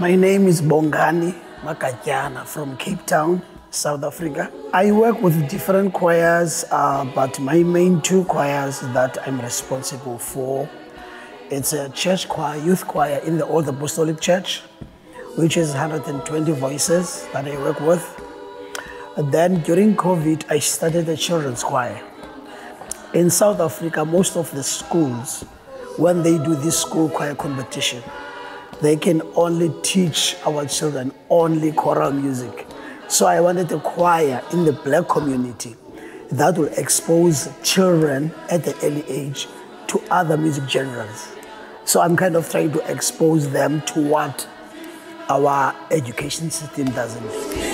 My name is Bongani Magatyana from Cape Town, South Africa. I work with different choirs, but my main two choirs that I'm responsible for, it's a church choir, youth choir in the Old Apostolic Church, which is 120 voices that I work with. And then during COVID, I started a children's choir. In South Africa, most of the schools, when they do this school choir competition, they can only teach our children only choral music. So I wanted a choir in the black community that will expose children at the early age to other music genres. So I'm kind of trying to expose them to what our education system doesn't.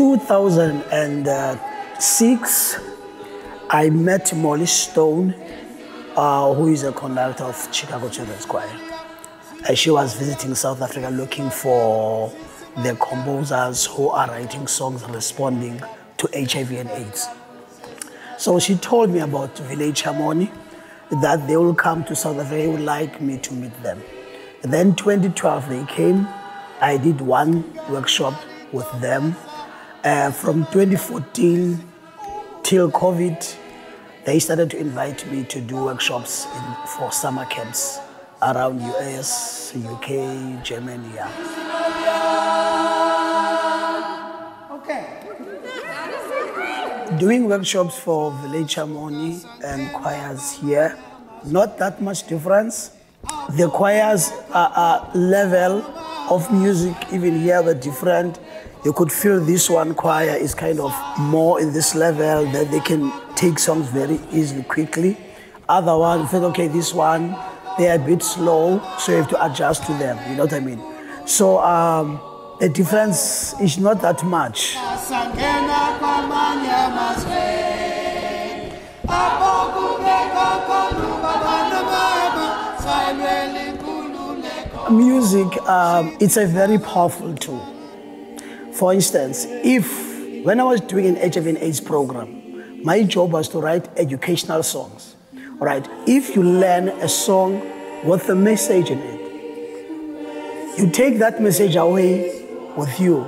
In 2006, I met Molly Stone, who is a conductor of Chicago Children's Choir. She was visiting South Africa looking for the composers who are writing songs responding to HIV and AIDS. So she told me about Village Harmony, that they will come to South Africa, they would like me to meet them. And then 2012 they came, I did one workshop with them. From 2014 till COVID, they started to invite me to do workshops for summer camps around US, UK, Germany. Okay. Doing workshops for Village Harmony and choirs here, not that much difference. The choirs level of music even here were different. You could feel this one choir is kind of more in this level that they can take songs very easily, quickly. Other one, you think, okay, this one, they're a bit slow, so you have to adjust to them, you know what I mean? So the difference is not that much. Music, it's a very powerful tool. For instance, when I was doing an HIV and AIDS program, my job was to write educational songs, right? If you learn a song with a message in it, you take that message away with you,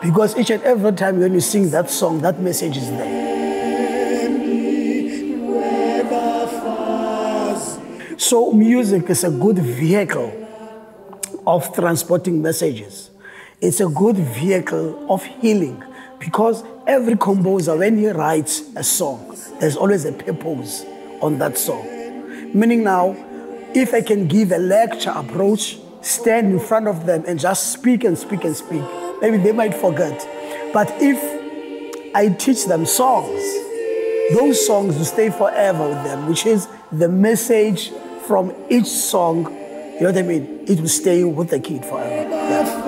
because each and every time when you sing that song, that message is there. So music is a good vehicle of transporting messages. It's a good vehicle of healing, because every composer, when he writes a song, there's always a purpose on that song. Meaning now, if I can give a lecture approach, stand in front of them and just speak and speak and speak, maybe they might forget. But if I teach them songs, those songs will stay forever with them, which is the message from each song, you know what I mean? It will stay with the kid forever. Yeah.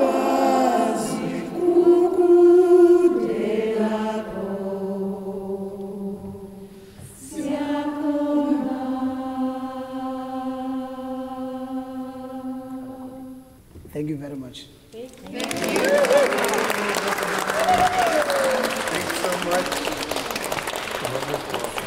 Thank you very much. Thank you. Thank you. Thank you so much.